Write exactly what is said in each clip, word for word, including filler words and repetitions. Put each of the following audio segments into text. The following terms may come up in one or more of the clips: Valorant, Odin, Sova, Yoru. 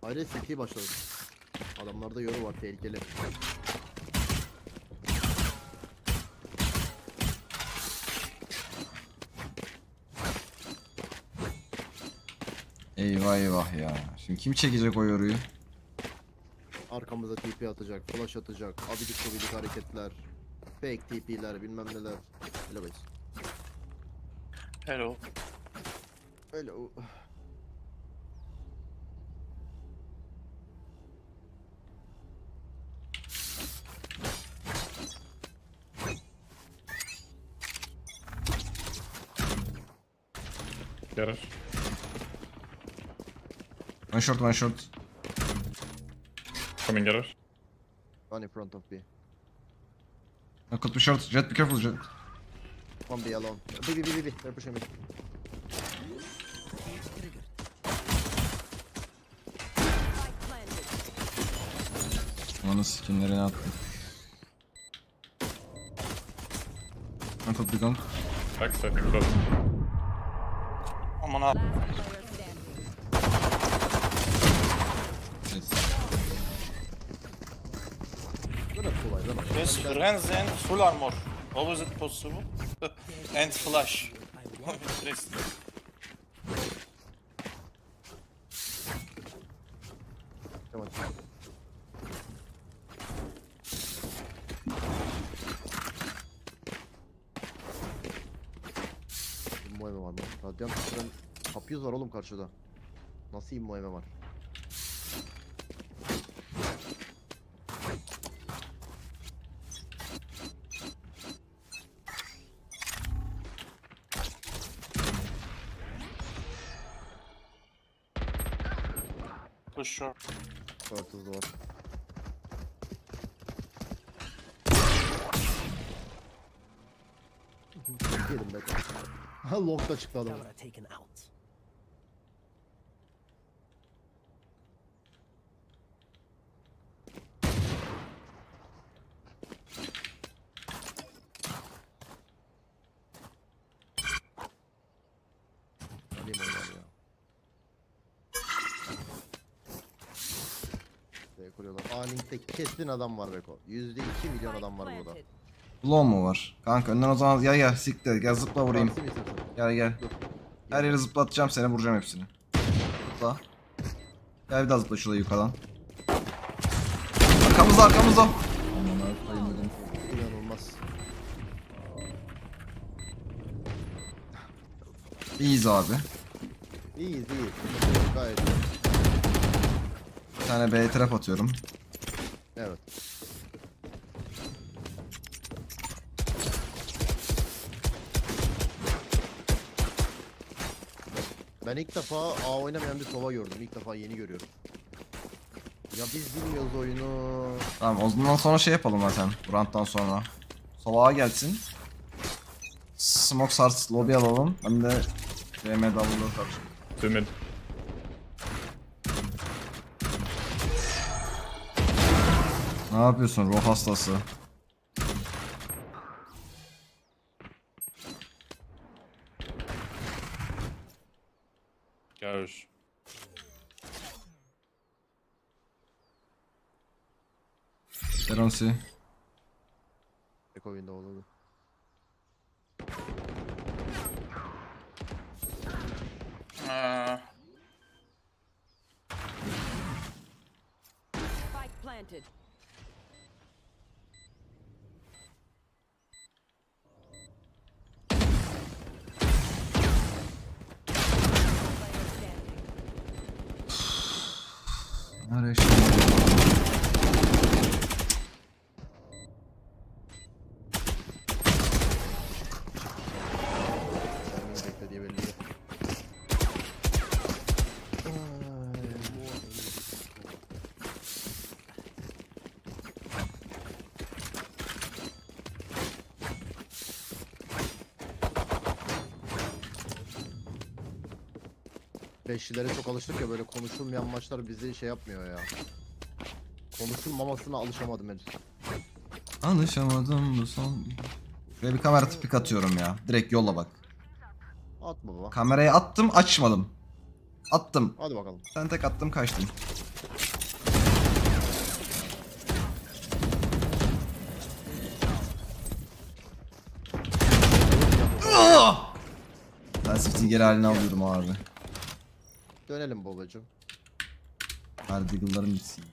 Hayır, seti başladı. Adamlarda yoru var, tehlikeli. Eyvah eyvah ya. Şimdi kim çekecek o yoruyu? Arkamıza T P atacak, flash atacak, abidik sobidik hareketler, fake T P'ler, bilmem neler. Hello guys. Hello. Hello. Yarar. One short, one short. Coming, Yarar. One in front of B. I could be short. Jet, be careful, Jet. One B alone. B, B, B, B, B. They're pushing me. Onun skinlerini attım. One could be gone. Backside, close. Aman abi. Yes, Renz and full armor. How was it possible? And flash. Interesting. İmmoeme var mı? Radyant tutan kapıyız var oğlum karşıda. Nasıl immoeme var? Sure. Short hızlı var. Gelin be. Ha, long'da çıktı adam. Link'te kesin adam var Beko. yüzde iki milyon adam var burada. Long mu var? Kanka önden o zaman gel gel siktir gel zıpla vurayım. Gel gel. Her yere zıplatacağım seni, vuracağım hepsini. Zıpla. Gel bir daha zıpla şurada yukarıdan. Arkamızda arkamızda. İnanılmaz. İyiyiz abi. İyiyiz iyiyiz. Gayet iyi. Bir tane B trap atıyorum. Evet. Ben ilk defa A oynamayan bir sova gördüm. İlk defa yeni görüyorum. Ya biz bilmiyoruz oyunu. Tamam, o zaman sonra şey yapalım zaten. Brand'dan sonra. Sova gelsin. Smoke Sars lobby alalım. Ben de D M W'da tartışalım. Tümün. Ne yapıyorsun ruh hastası? Görüş. Selamsi. Eko window oldu. Spike planted. Nereye şimdi? Beşlilere çok alıştık ya, böyle konuşulmayan maçlar bizi şey yapmıyor ya. Konuşulmamasına alışamadım henüz. Alışamadım bu son. Şöyle bir kamera tipik atıyorum ya. Direkt yolla bak. At baba. Kameraya attım, açmadım. Attım. Hadi bakalım. Sen tek attım, kaçtım. Ben siftin geri halini alıyorum abi. Dönelim babacığım. Her diggle'larım bitsin.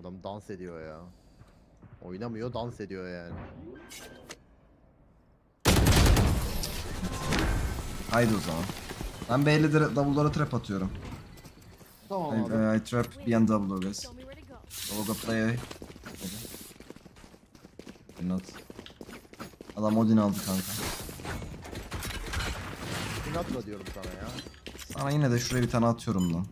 Adam dans ediyor ya. Oynamıyor, dans ediyor yani. Haydi o zaman. Ben belli double'lara trap atıyorum. Tamam I, abi. I, I trap behind double guys. Double play. Not. Adam Odin aldı kanka. Odin atla diyorum sana ya. Sana yine de şuraya bir tane atıyorum lan.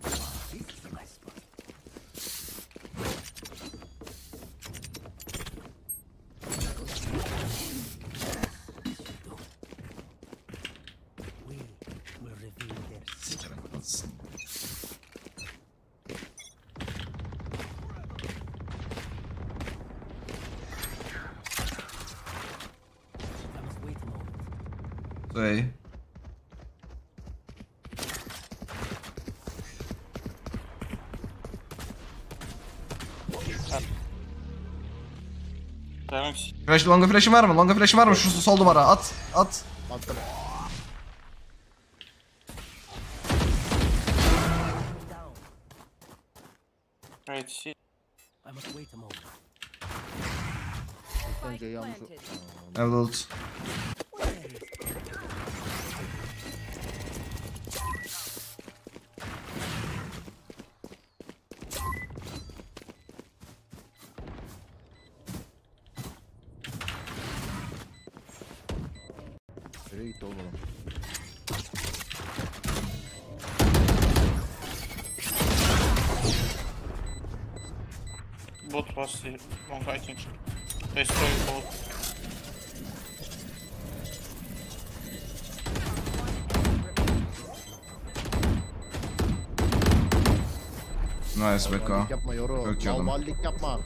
Hey. Tamam. Flash, longa flash'im var mı? Longa flash'im var mı? Şurası sol duvara at, at. Attım. Right shit. I must wait a moment. Bence yanlış. Evet. Gitti oğlum. Bot was here. Long I think. Destroy bot. Nice B K. Yapma yoru. Mallik yapma.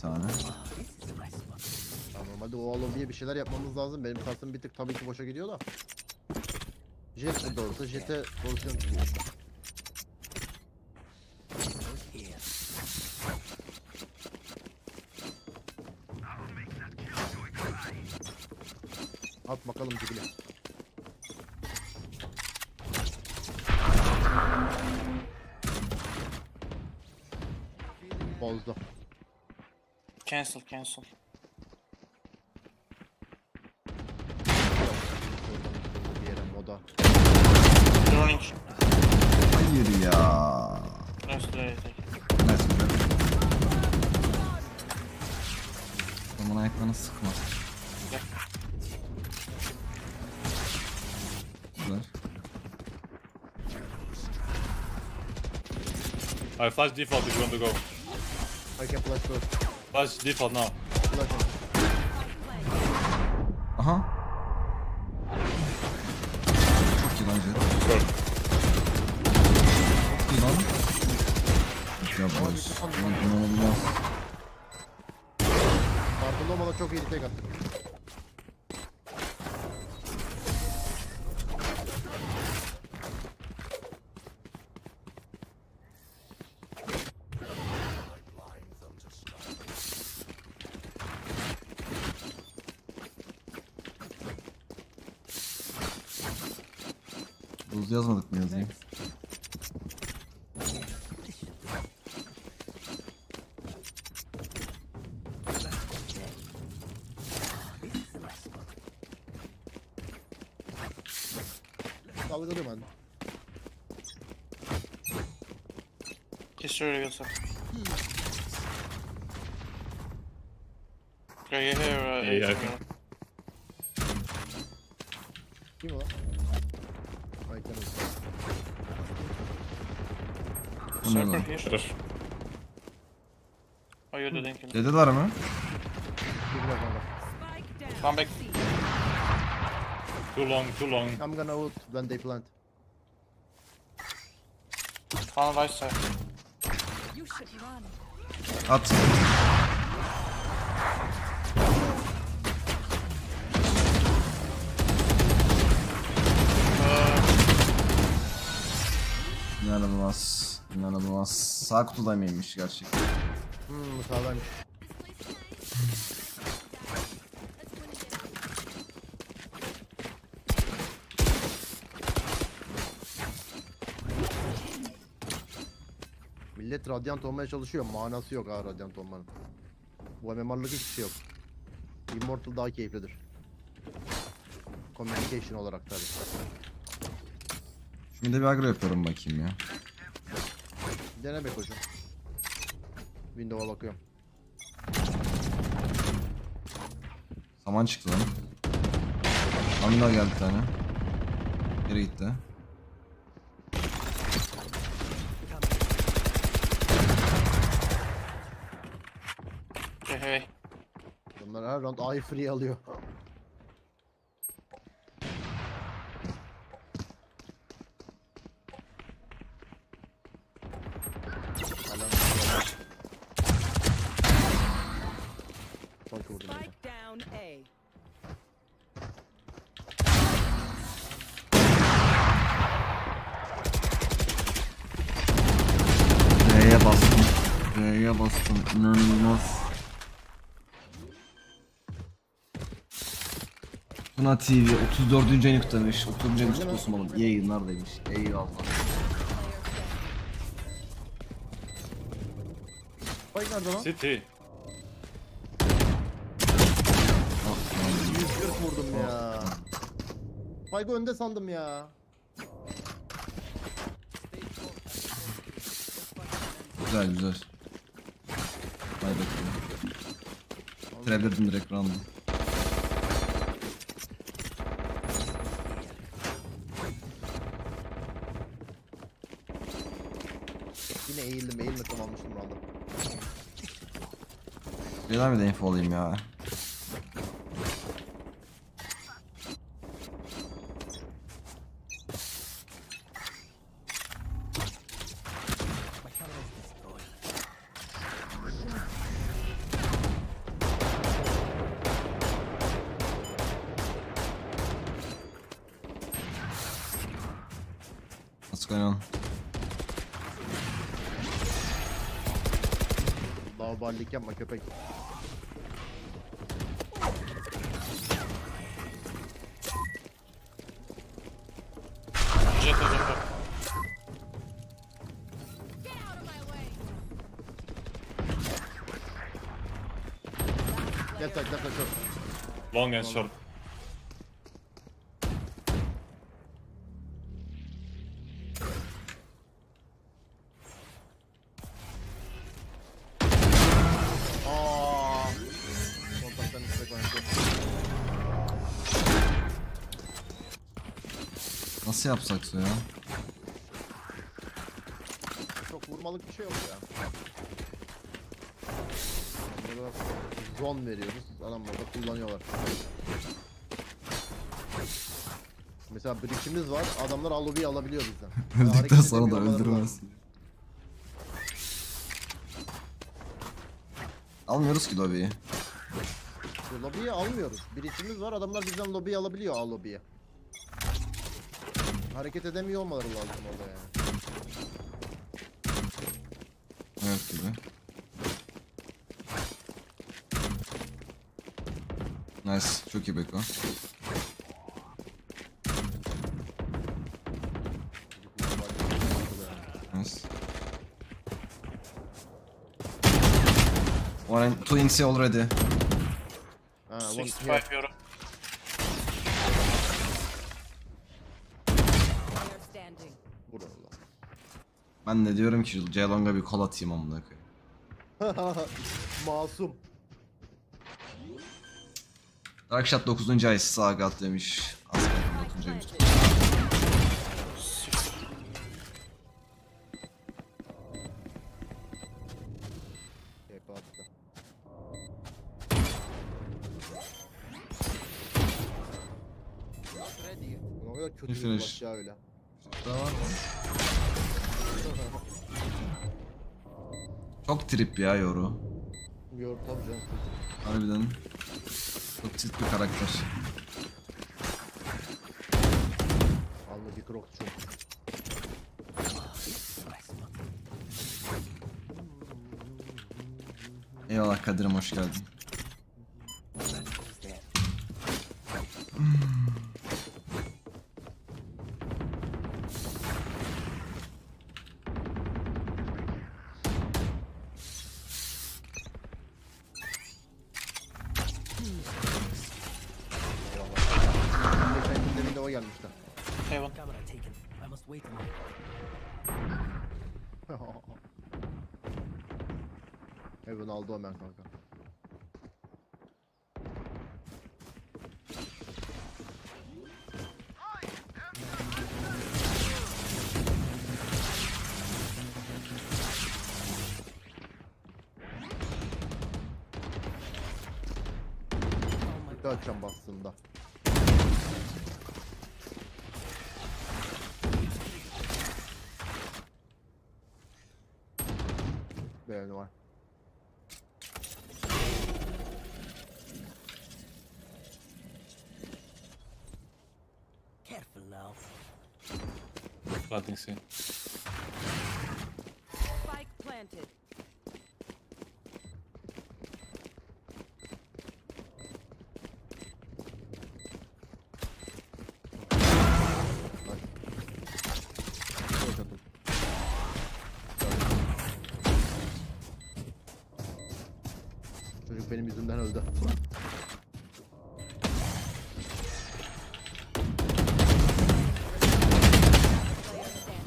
Tane. Tamam hadi o alov diye bir şeyler yapmamız lazım. Benim kastım bir tık tabii ki boşa gidiyor da. Jet doğrusu jete pozisyon tutuyor. At bakalım dibine. Bozdu. Cancel, cancel. Droning. Hayır ya. Nasıl öyle? Nasıl öyle? Aman ayaklarını sıkma. Güzel. I flash default if you want to go. I can flash first. Flash default now. Aha. Çok iyi lan Jet. Çok iyi lan. Ya boys. İnanılmaz. Farkında olmadan çok iyi tek attım. Buz yazmadık mı yazayım? Dalgadım ben. Kes şöyle göster. Kaya her. Kim o? Like that. Anladım. Dediler mi? Come back. Too long, too long. I'm gonna ult when they plant. Falan right side. At. İnanılmaz, inanılmaz. Sağ kutudayım iyiymiş gerçekten. Hmm, sağdaymış. Millet radyant olmaya çalışıyor, manası yok ha radyant olmanın. Bu M M R'lık hiçbir şey yok. Immortal daha keyiflidir. Communication olarak tabi. Şimdi bir agro yapıyorum bakayım ya. Dene be hocam. Window'a bakıyorum. Saman çıktı lan. Anla geldi tane. Nereye gitti? Hey hey. Bunlar her round A'yı free alıyor. Buna T V otuz dördüncü ayını kutlamış. otuzuncu ayını kutlasın oğlum. İyi yayınlar demiş. Eyvallah. Bay nerede lan? City. yüz kırk vurdum ya. Baygı önde sandım ya. Güzel güzel. Trevirdim direkt random. Yine eğildim, eğilme tamammıştım random. Neden bir de info alayım ya? Ballik yapma köpek. Jet hocam. Get out, get out. Long and short. Nasıl yapsak su ya? Çok vurmalık bir şey yok ya. Zon veriyoruz, adam burada kullanıyorlar. Mesela birikimimiz var, adamlar alubi alabiliyor bizden. Öldükten sonra da öldürmez. Almıyoruz ki lobiyi. Lobiyi almıyoruz. Birikimimiz var, adamlar bizden lobiyi alabiliyor, alubiye. Hareket edemiyor olmaları lazım orada yani. Evet gibi. Nice, çok iyi Beko. Nice. One, two in C already. Ah, one here. Ben de diyorum ki Ceylon'a bir kol atayım amına koyayım. Masum. Darkshot dokuzuncu ay sagat demiş. Aslanım dokuzuncu ay. Kötü bir başlığa öyle. Daha var mı? Çok trip ya Yoru. Yoru tabii canım. Harbiden. Çok çift bir karakter. Vallahi bir krok çok. Eyvallah Kadir'im, hoş geldin. Aldı Ömer kanka. Bir daha açacağım bastığımda. Beğeni var. Planting C. Spike planted. Çocuk benim yüzümden öldü.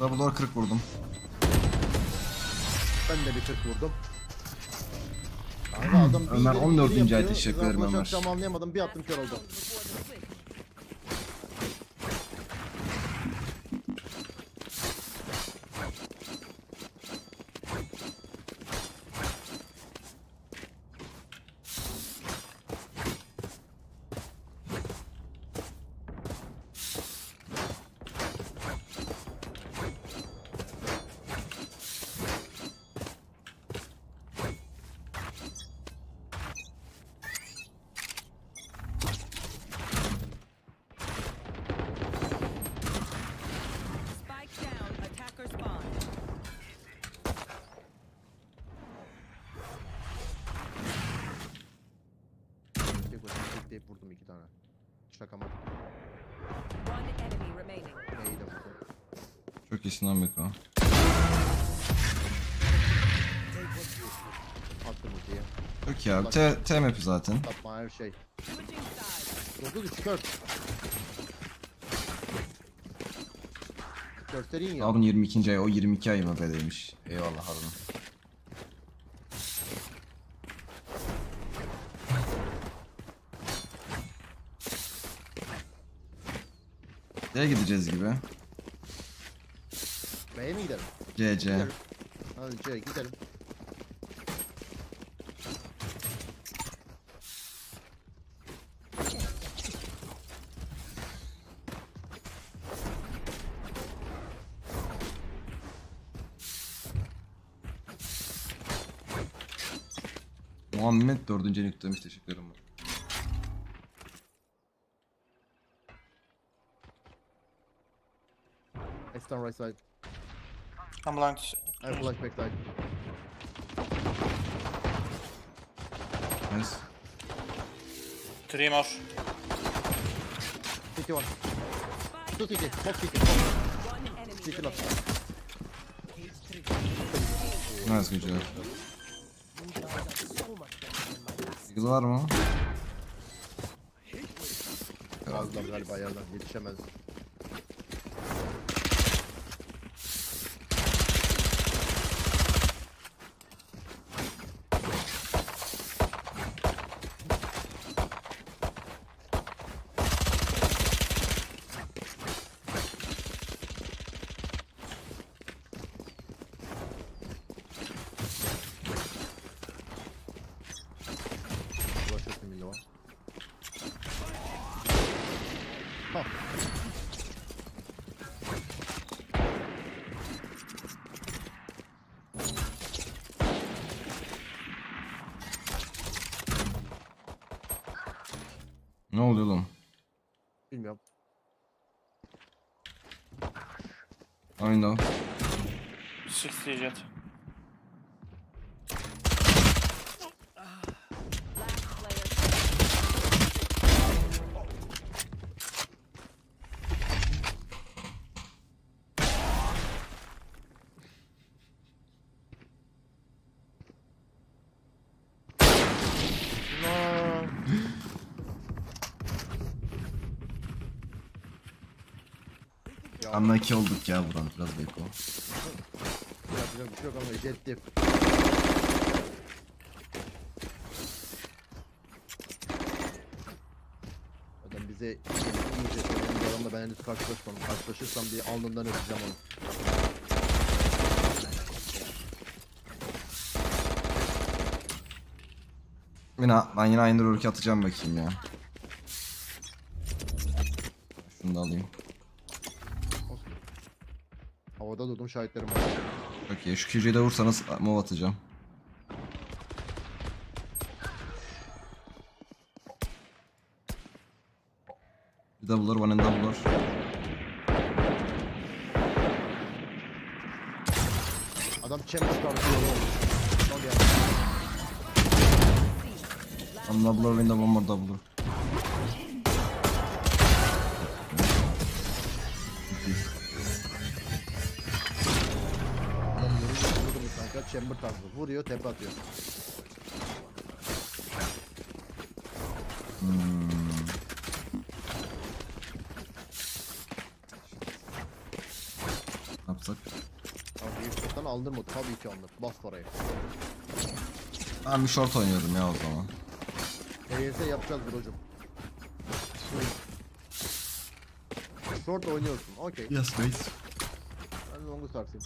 Double'lar kırk vurdum. Ben de bir kırk vurdum. Abi adam Ömer on dördüncü ay teşekkür ederim Ömer. Tamamlayamadım, bir attım kör oldum. Vurdum iki tane. Şakama. Çok iyisin lan Beko. Yok ya, T M P zaten. Tapma her şey. dokuz üç dört. Göstereyim ya. Harun yirmi ikinci ay, o yirmi iki ay mı bedeymiş. Eyvallah Harun. C'ye gideceğiz gibi. B'ye mi gidelim? C, C. Hadi C'ye gidelim. Muhammed dördüncü nükle demiş, teşekkür ederim. On right side. I'm launched. I have flash back side. Nice. Three more. T T one. Two T T. Both T T. T T left. Nice, good job. Siz var mı? Galiba galiba yerden yetişemez. Tamam. Ne oluyor oğlum? Bilmiyorum. Aynen. altmış jet. Anlaki olduk ya buradan biraz beko. Yapacak bir şey yok ama jettim. Adam bize yiyecek adamla ben henüz karşılaşmam. Karşılaşırsam diye alnından öpeceğim onu. Yine, ben yine aynı rolü atacağım bakayım ya. Şunu da alayım. Havada durdum, şahitlerim var. Okey, şu Q C'yi de vursanız mov atacağım. Bir double'lar, one and double'lar. Adam chamber çıkardı. One double'lar, one da one more double'lar. Chamber tarzı vuruyor, tepe atıyor. Hmm. Ne yapsak? Abi yüksekten aldırma, tabii ki aldır. Bas parayı. Ben bir short oynuyorum ya o zaman. Neyse yapacağız brocum. Short oynuyorsun, okey. Yes please. Ben longu sarsayım.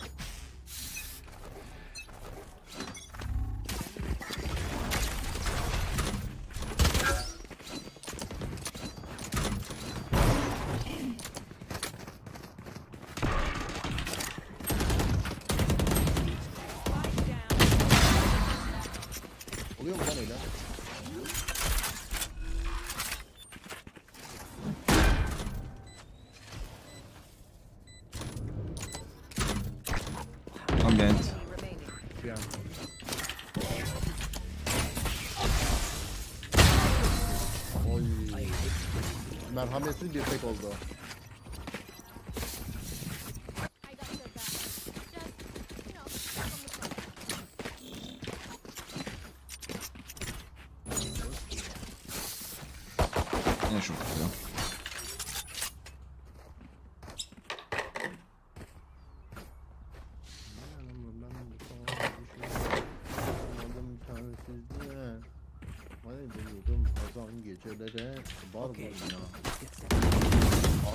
Merhametsiz bir tek oldu. Ne şok ya.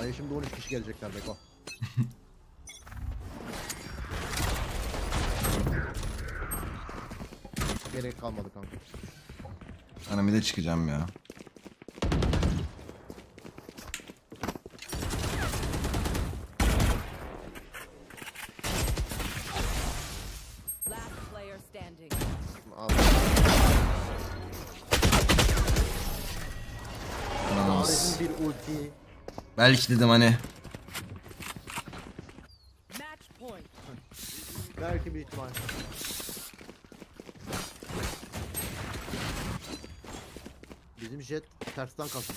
Ay şimdi on üç kişi gelecekler beko. Gerek kalmadı kanka. Anam bir de çıkacağım ya. Belki dedim hani. Belki bir ihtimal. Bizim jet tersten kalktı.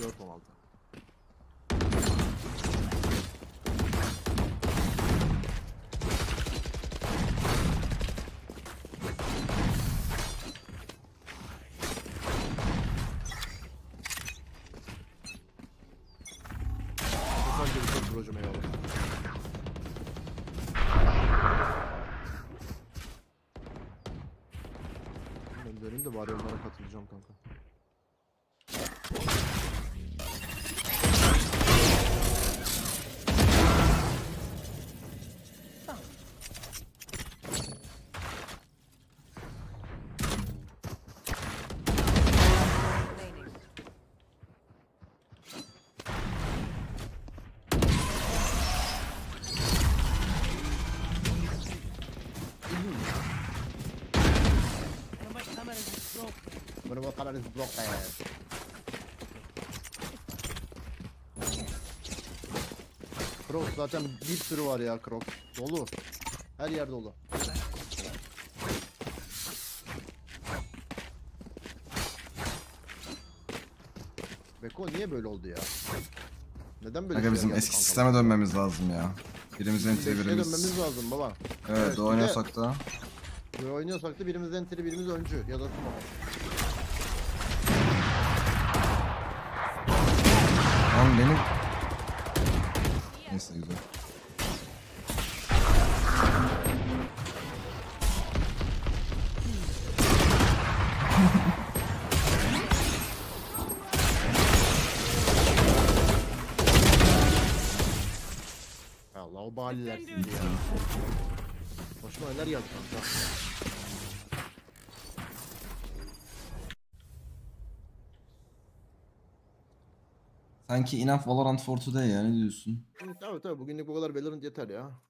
dört on altı. Döneyim de bari onlara katılacağım kanka. Yok. Bro, what color is block I have? Krok zaten bir sürü var ya krok. Dolu. Her yer dolu. Beko niye böyle oldu ya? Neden böyle? Kanka bizim eski sisteme dönmemiz lazım ya. Birimizin entry birimiz. Dönmemiz lazım baba. Evet, evet doğru oynuyorsak da. Doğru oynuyorsak da birimiz entry birimiz öncü ya da sumo. Lan benim. Neyse güzel. O baliler şimdi ya. Başıma neler geldi kanka. Sanki enough Valorant for today ya, ne diyorsun? Tabii tabii bugünlük bu kadar Valorant yeter ya.